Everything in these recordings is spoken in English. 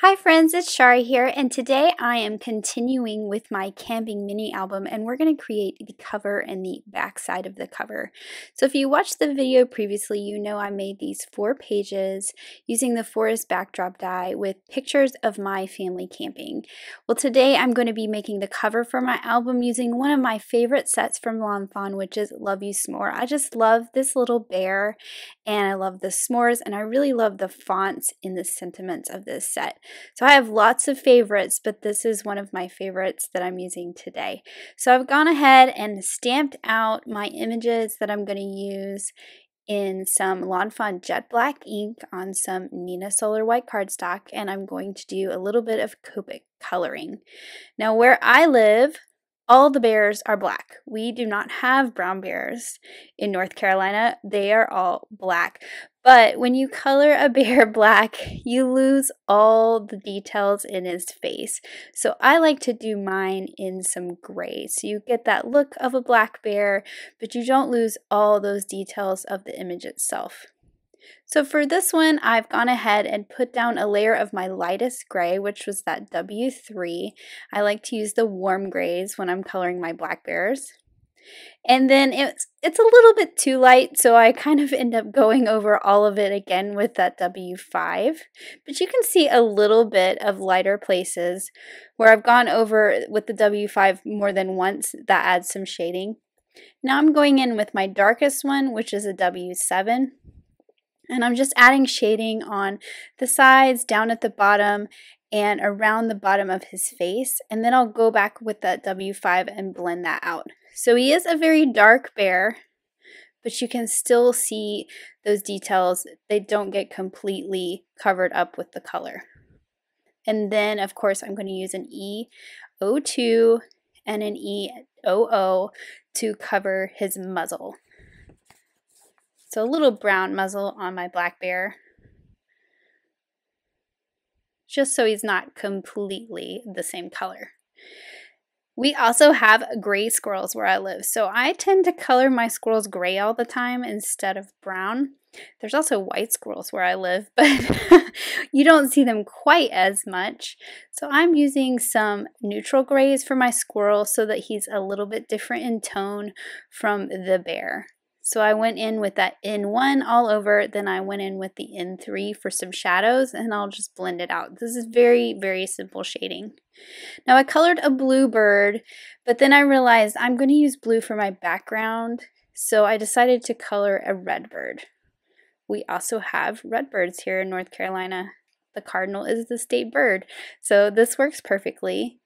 Hi friends, it's Shari here, and today I am continuing with my camping mini album, and we're going to create the cover and the back side of the cover. So if you watched the video previously, you know I made these 4 pages using the forest backdrop die with pictures of my family camping. Well, today I'm going to be making the cover for my album using one of my favorite sets from Lawn Fawn, which is Love You S'more. I just love this little bear, and I love the s'mores, and I really love the fonts and the sentiments of this set. So I have lots of favorites, but this is one of my favorites that I'm using today. So I've gone ahead and stamped out my images that I'm going to use in some Lawn Fawn Jet Black ink on some Nina Solar White cardstock, and I'm going to do a little bit of Copic coloring. Now where I live, all the bears are black. We do not have brown bears in North Carolina. They are all black. But when you color a bear black, you lose all the details in his face. So I like to do mine in some gray. So you get that look of a black bear, but you don't lose all those details of the image itself. So for this one, I've gone ahead and put down a layer of my lightest gray, which was that W3. I like to use the warm grays when I'm coloring my black bears. And then it's a little bit too light, so I kind of end up going over all of it again with that W5. But you can see a little bit of lighter places where I've gone over with the W5 more than once. That adds some shading. Now I'm going in with my darkest one, which is a W7. And I'm just adding shading on the sides, down at the bottom, and around the bottom of his face. And then I'll go back with that W5 and blend that out. So he is a very dark bear, but you can still see those details. They don't get completely covered up with the color. And then, of course, I'm going to use an E02 and an E00 to cover his muzzle. So a little brown muzzle on my black bear, just so he's not completely the same color. We also have gray squirrels where I live, so I tend to color my squirrels gray all the time instead of brown. There's also white squirrels where I live, but you don't see them quite as much. So I'm using some neutral grays for my squirrel so that he's a little bit different in tone from the bear. So I went in with that N1 all over, then I went in with the N3 for some shadows, and I'll just blend it out. This is very, very simple shading. Now I colored a blue bird, but then I realized I'm going to use blue for my background, so I decided to color a red bird. We also have red birds here in North Carolina. The cardinal is the state bird, so this works perfectly.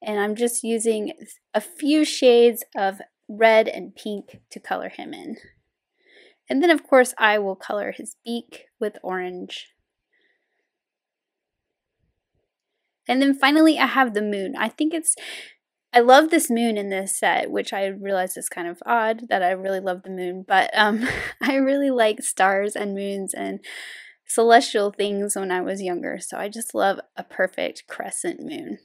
And I'm just using a few shades of red and pink to color him in. And then of course I will color his beak with orange. And then finally I have the moon. I love this moon in this set, which I realize is kind of odd that I really love the moon, but I really like stars and moons and celestial things when I was younger, so I just love a perfect crescent moon.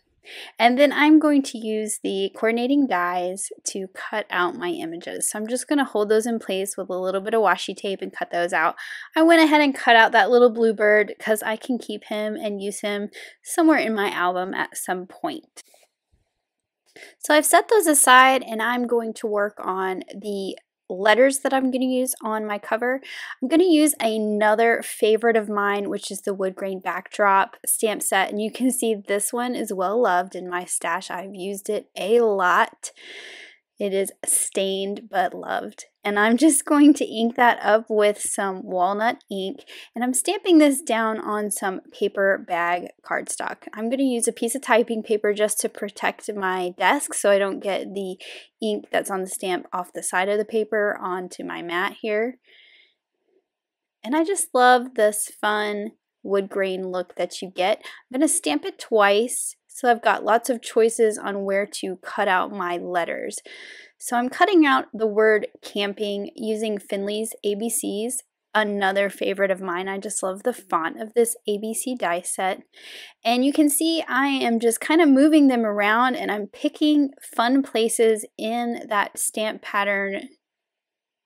And then I'm going to use the coordinating dies to cut out my images. So I'm just going to hold those in place with a little bit of washi tape and cut those out. I went ahead and cut out that little bluebird because I can keep him and use him somewhere in my album at some point. So I've set those aside, and I'm going to work on the letters that I'm going to use on my cover. I'm going to use another favorite of mine, which is the Woodgrain Backdrop stamp set, and you can see this one is well loved in my stash. I've used it a lot. It is stained but loved. And I'm just going to ink that up with some walnut ink, and I'm stamping this down on some paper bag cardstock. I'm going to use a piece of typing paper just to protect my desk so I don't get the ink that's on the stamp off the side of the paper onto my mat here. And I just love this fun wood grain look that you get. I'm going to stamp it twice. So I've got lots of choices on where to cut out my letters. So I'm cutting out the word camping using Finley's ABCs. another favorite of mine. I just love the font of this ABC die set. And you can see I am just kind of moving them around and I'm picking fun places in that stamp pattern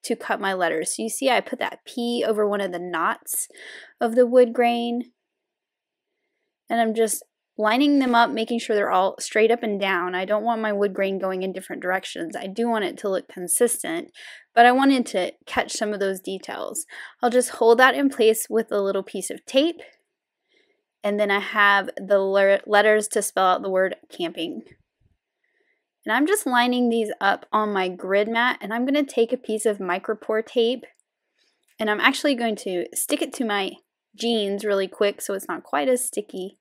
to cut my letters. So you see I put that P over one of the knots of the wood grain. And I'm just lining them up, making sure they're all straight up and down. I don't want my wood grain going in different directions. I do want it to look consistent, but I wanted to catch some of those details. I'll just hold that in place with a little piece of tape, and then I have the letters to spell out the word camping. And I'm just lining these up on my grid mat, and I'm going to take a piece of micropore tape, and I'm actually going to stick it to my jeans really quick so it's not quite as sticky.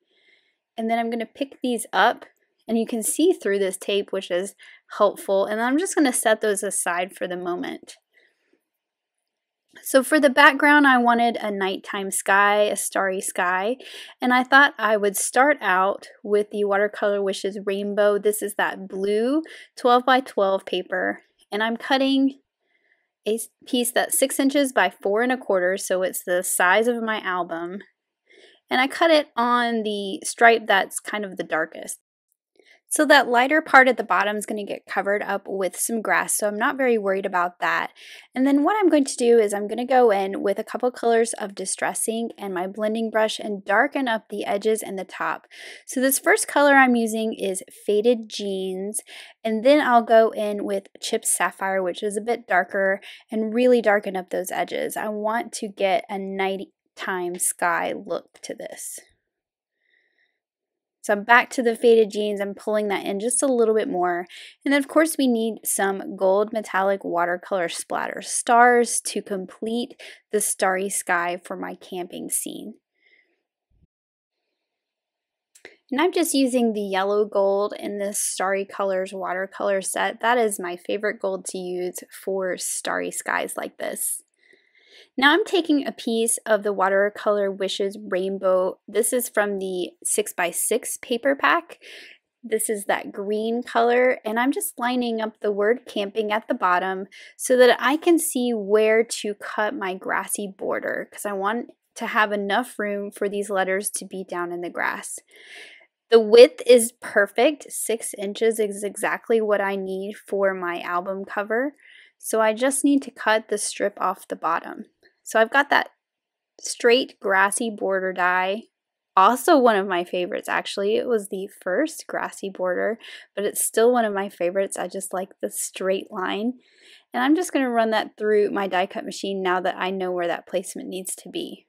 And then I'm going to pick these up, and you can see through this tape, which is helpful. And I'm just going to set those aside for the moment. So for the background, I wanted a nighttime sky, a starry sky, and I thought I would start out with the Watercolor Wishes Rainbow. This is that blue 12x12 paper, and I'm cutting a piece that's 6 inches by 4 1/4, so it's the size of my album. And I cut it on the stripe that's kind of the darkest. So that lighter part at the bottom is going to get covered up with some grass, so I'm not very worried about that. And then what I'm going to do is I'm going to go in with a couple colors of Distress Ink and my blending brush and darken up the edges and the top. So this first color I'm using is Faded Jeans, and then I'll go in with Chip Sapphire, which is a bit darker, and really darken up those edges. I want to get a nighttime sky look to this. So I'm back to the Faded Jeans. I'm pulling that in just a little bit more. And then of course we need some gold metallic watercolor splatter stars to complete the starry sky for my camping scene. And I'm just using the yellow gold in this Starry Colors watercolor set. That is my favorite gold to use for starry skies like this. Now I'm taking a piece of the Watercolor Wishes Rainbow. This is from the 6x6 paper pack. This is that green color, and I'm just lining up the word camping at the bottom so that I can see where to cut my grassy border, because I want to have enough room for these letters to be down in the grass. The width is perfect. 6 inches is exactly what I need for my album cover. So I just need to cut the strip off the bottom. So I've got that straight grassy border die, also one of my favorites actually. It was the first grassy border, but it's still one of my favorites. I just like the straight line. And I'm just going to run that through my die cut machine now that I know where that placement needs to be.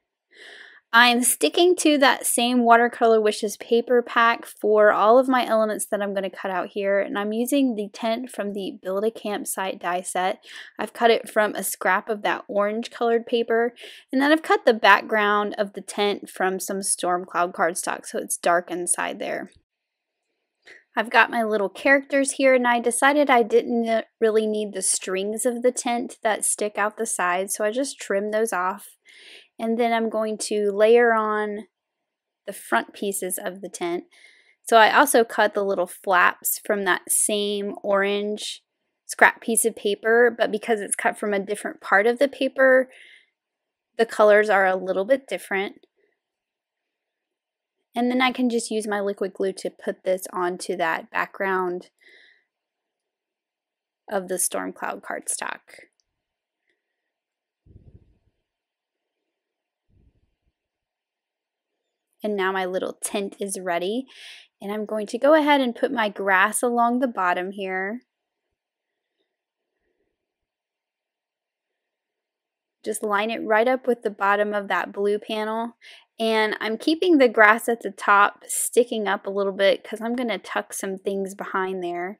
I'm sticking to that same Watercolor Wishes paper pack for all of my elements that I'm going to cut out here, and I'm using the tent from the Build a Campsite die set. I've cut it from a scrap of that orange colored paper, and then I've cut the background of the tent from some storm cloud cardstock so it's dark inside there. I've got my little characters here, and I decided I didn't really need the strings of the tent that stick out the side, so I just trimmed those off. And then I'm going to layer on the front pieces of the tent. So I also cut the little flaps from that same orange scrap piece of paper, but because it's cut from a different part of the paper, the colors are a little bit different. And then I can just use my liquid glue to put this onto that background of the storm cloud cardstock. And now my little tent is ready, and I'm going to go ahead and put my grass along the bottom here. Just line it right up with the bottom of that blue panel, and I'm keeping the grass at the top sticking up a little bit because I'm going to tuck some things behind there.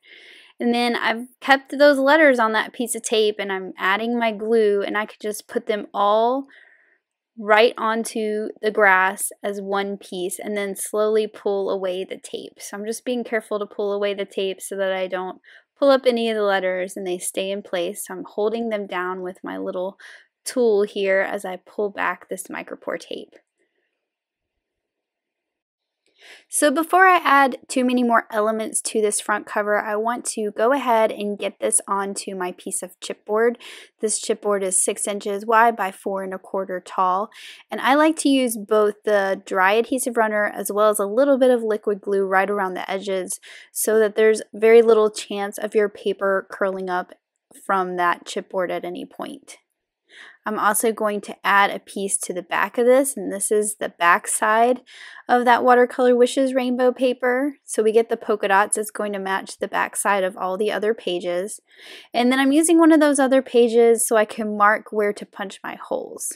And then I've kept those letters on that piece of tape, and I'm adding my glue, and I could just put them all right onto the grass as one piece and then slowly pull away the tape. So I'm just being careful to pull away the tape so that I don't pull up any of the letters and they stay in place. So I'm holding them down with my little tool here as I pull back this micropore tape. So before I add too many more elements to this front cover, I want to go ahead and get this onto my piece of chipboard. This chipboard is 6 inches wide by 4 1/4 tall, and I like to use both the dry adhesive runner as well as a little bit of liquid glue right around the edges so that there's very little chance of your paper curling up from that chipboard at any point. I'm also going to add a piece to the back of this, and this is the back side of that Watercolor Wishes rainbow paper. So we get the polka dots. It's going to match the back side of all the other pages. And then I'm using one of those other pages so I can mark where to punch my holes.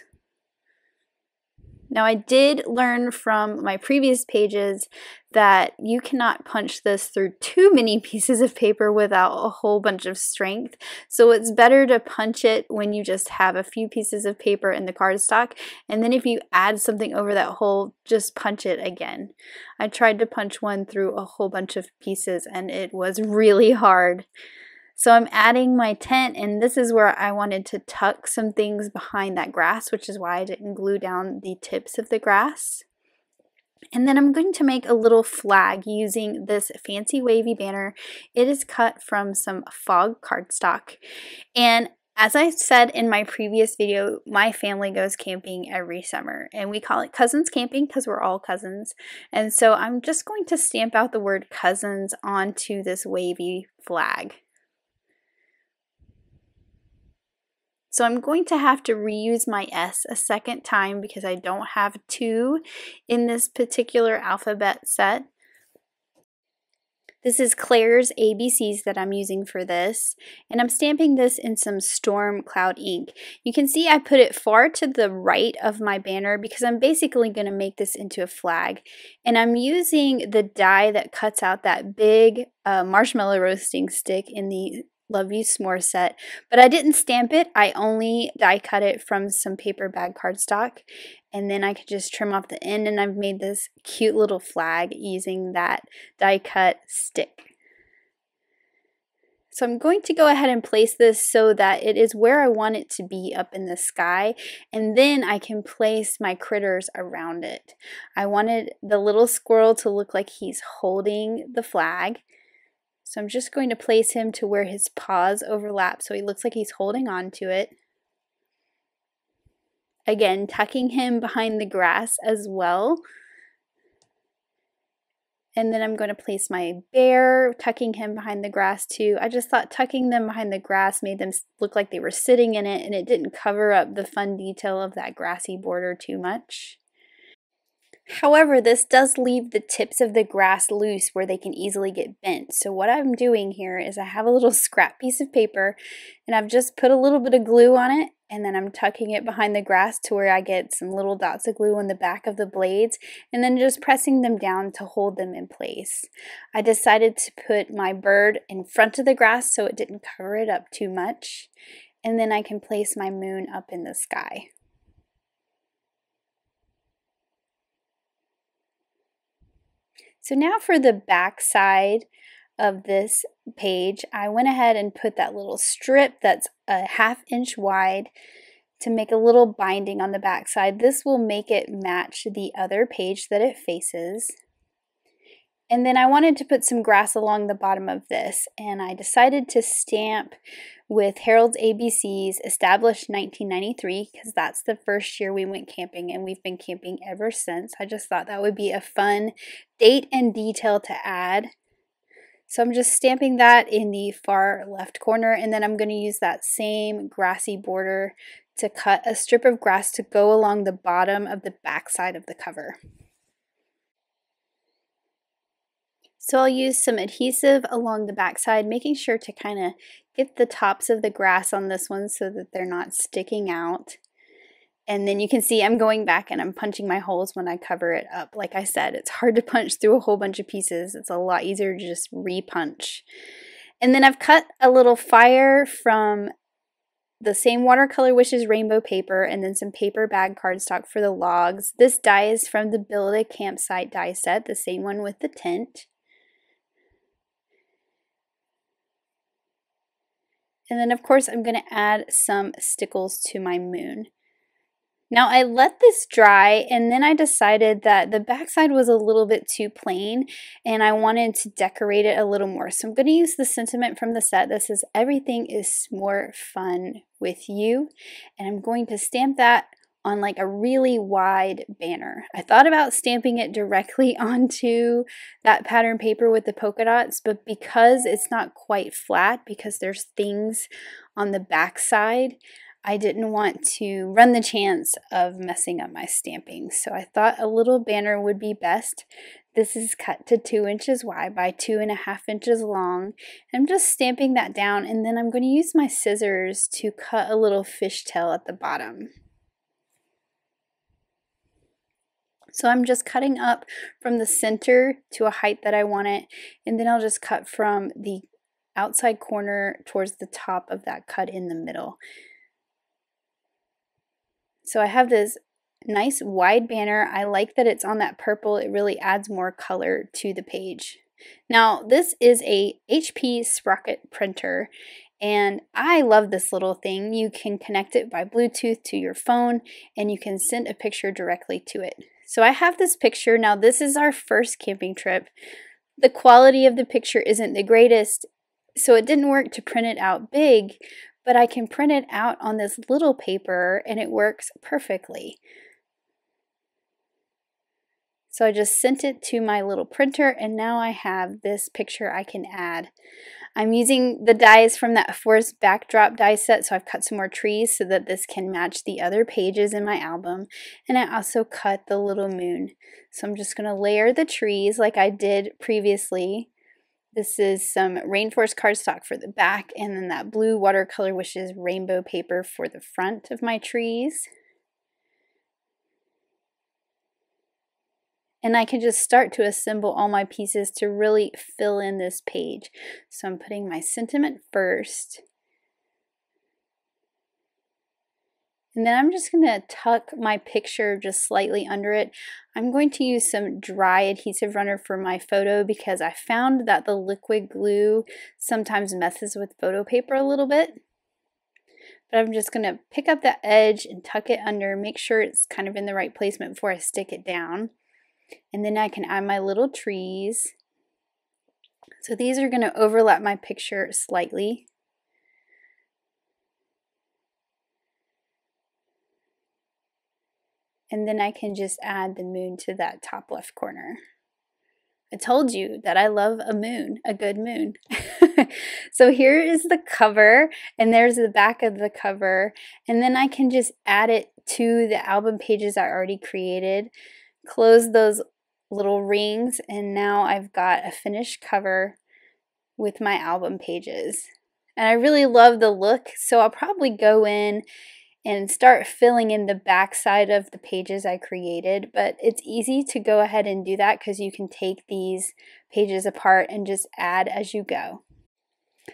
Now I did learn from my previous pages that you cannot punch this through too many pieces of paper without a whole bunch of strength. So it's better to punch it when you just have a few pieces of paper in the cardstock, and then if you add something over that hole, just punch it again. I tried to punch one through a whole bunch of pieces and it was really hard. So I'm adding my tent, and this is where I wanted to tuck some things behind that grass, which is why I didn't glue down the tips of the grass. And then I'm going to make a little flag using this fancy wavy banner. It is cut from some fog cardstock, and as I said in my previous video, my family goes camping every summer, and we call it Cousins Camping because we're all cousins. And so I'm just going to stamp out the word cousins onto this wavy flag. So I'm going to have to reuse my S a second time because I don't have two in this particular alphabet set. This is Claire's ABCs that I'm using for this, and I'm stamping this in some storm cloud ink. You can see I put it far to the right of my banner because I'm basically going to make this into a flag, and I'm using the die that cuts out that big marshmallow roasting stick in the Love You S'more set, but I didn't stamp it. I only die cut it from some paper bag cardstock, and then I could just trim off the end, and I've made this cute little flag using that die cut stick. So I'm going to go ahead and place this so that it is where I want it to be up in the sky, and then I can place my critters around it. I wanted the little squirrel to look like he's holding the flag. So I'm just going to place him to where his paws overlap so he looks like he's holding on to it. Again, tucking him behind the grass as well. And then I'm going to place my bear, tucking him behind the grass too. I just thought tucking them behind the grass made them look like they were sitting in it, and it didn't cover up the fun detail of that grassy border too much. However, this does leave the tips of the grass loose where they can easily get bent. So what I'm doing here is I have a little scrap piece of paper, and I've just put a little bit of glue on it, and then I'm tucking it behind the grass to where I get some little dots of glue on the back of the blades, and then just pressing them down to hold them in place. I decided to put my bird in front of the grass so it didn't cover it up too much, and then I can place my moon up in the sky. So now for the back side of this page, I went ahead and put that little strip that's 1/2 inch wide to make a little binding on the back side. This will make it match the other page that it faces. And then I wanted to put some grass along the bottom of this, and I decided to stamp with Harold's ABC's Established 1993 because that's the first year we went camping, and we've been camping ever since. I just thought that would be a fun date and detail to add. So I'm just stamping that in the far left corner, and then I'm going to use that same grassy border to cut a strip of grass to go along the bottom of the back side of the cover. So I'll use some adhesive along the backside, making sure to kind of get the tops of the grass on this one so that they're not sticking out. And then you can see I'm going back and I'm punching my holes when I cover it up. Like I said, it's hard to punch through a whole bunch of pieces. It's a lot easier to just re-punch. And then I've cut a little fire from the same Watercolor Wishes rainbow paper, and then some paper bag cardstock for the logs. This die is from the Build a Campsite die set, the same one with the tent. And then of course I'm going to add some stickles to my moon. Now I let this dry, and then I decided that the backside was a little bit too plain and I wanted to decorate it a little more. So I'm going to use the sentiment from the set that says everything is more fun with you, and I'm going to stamp that on like a really wide banner. I thought about stamping it directly onto that pattern paper with the polka dots, but because it's not quite flat, because there's things on the back side, I didn't want to run the chance of messing up my stamping. So I thought a little banner would be best. This is cut to 2 inches wide by 2.5 inches long. I'm just stamping that down, and then I'm going to use my scissors to cut a little fishtail at the bottom. So I'm just cutting up from the center to a height that I want it, and then I'll just cut from the outside corner towards the top of that cut in the middle. So I have this nice wide banner. I like that it's on that purple. It really adds more color to the page. Now this is a HP Sprocket printer, and I love this little thing. You can connect it by Bluetooth to your phone, and you can send a picture directly to it. So I have this picture. Now this is our first camping trip. The quality of the picture isn't the greatest, so it didn't work to print it out big, but I can print it out on this little paper and it works perfectly. So I just sent it to my little printer, and now I have this picture I can add. I'm using the dies from that Forest Backdrop die set, so I've cut some more trees so that this can match the other pages in my album. And I also cut the little moon. So I'm just going to layer the trees like I did previously. This is some rainforest cardstock for the back, and then that blue Watercolor Wishes rainbow paper for the front of my trees. And I can just start to assemble all my pieces to really fill in this page. So I'm putting my sentiment first. And then I'm just going to tuck my picture just slightly under it. I'm going to use some dry adhesive runner for my photo because I found that the liquid glue sometimes messes with photo paper a little bit. But I'm just going to pick up that edge and tuck it under, make sure it's kind of in the right placement before I stick it down. And then I can add my little trees. So these are going to overlap my picture slightly. And then I can just add the moon to that top left corner. I told you that I love a moon, a good moon. So here is the cover, and there's the back of the cover. And then I can just add it to the album pages I already created. Close those little rings, and now I've got a finished cover with my album pages. And I really love the look, so I'll probably go in and start filling in the back side of the pages I created, but it's easy to go ahead and do that because you can take these pages apart and just add as you go.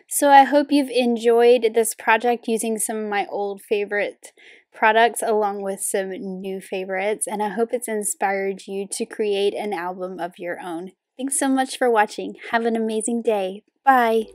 So I hope you've enjoyed this project using some of my old favorite products along with some new favorites, and I hope it's inspired you to create an album of your own. Thanks so much for watching. Have an amazing day. Bye!